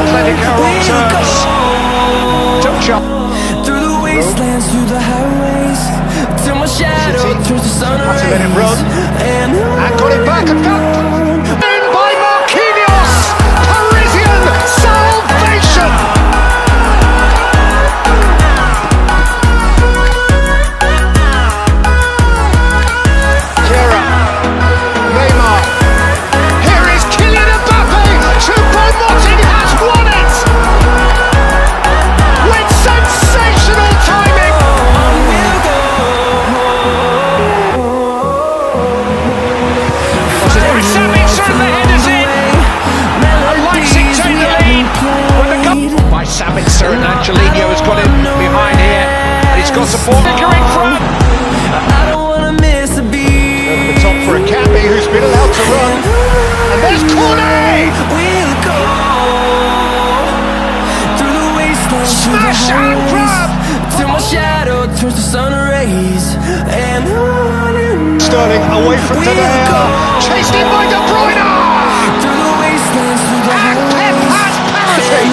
Atletico on terms. Touch up. Through the wastelands, through the highways, till my shadow turns to sun rays. Had to let him run, and got it back and fell. In by Marquinhos, Parisian salvation. Kira, Neymar, here is Kylian Mbappe. Choupo-Moting has won it with sensational timing. Angelino has got it behind here, and he's got support. Sticker in front. I don't want to miss a beat. Over the top for a Cappy, who's been allowed to run. And there's Cornet. We'll go through the wasteland. Smash and grab till my shadow turns to sun rays. And Sterling away from De Bruyne, chased in by De Bruyne. Through the wasteland, through the and Pep has parity.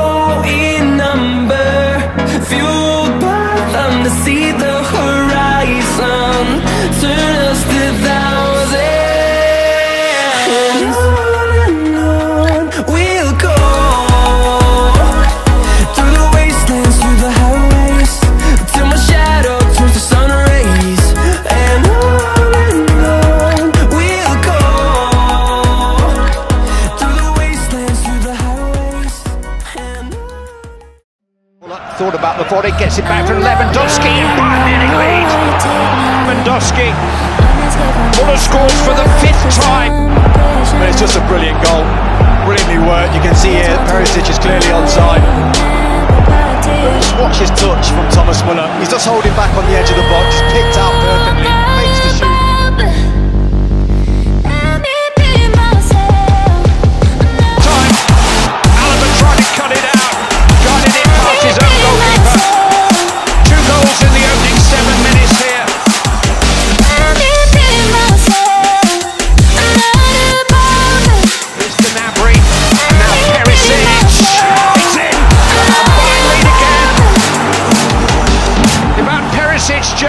in number, fueled by them to see the horizon. Turn us to thousands, and on we'll go through the wastelands, through the highways, till my shadow turns to sun rays. And thought about the body, gets it back from Lewandowski, and Bayern Munich lead. Lewandowski, Müller scores for the 5th time. But it's just a brilliant goal, brilliantly worked. You can see here Perisic is clearly onside. But just watch his touch from Thomas Müller. He's just holding back on the edge of the box, picked out perfectly, makes the shoot.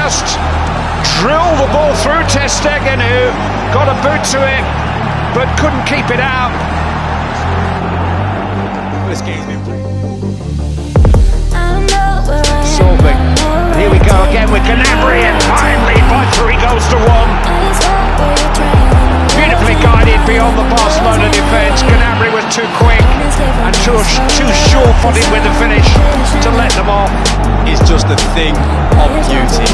Just drilled the ball through ter Stegen, who got a boot to it but couldn't keep it out. This game's been solving. And here we go again with Gnabry, and timely by 3 goals to 1. Beautifully guided beyond the Barcelona defence. Gnabry was too quick and too sure-footed with the finish to let them off. It's just a thing of beauty.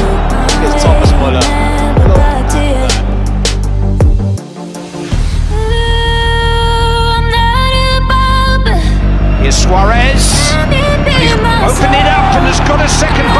It's Thomas Müller. Here's Suárez. He's opened it up and has got a second.